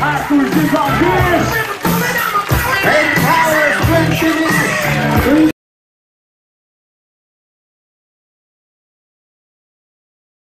Actors is on this. Empower Twin Cities.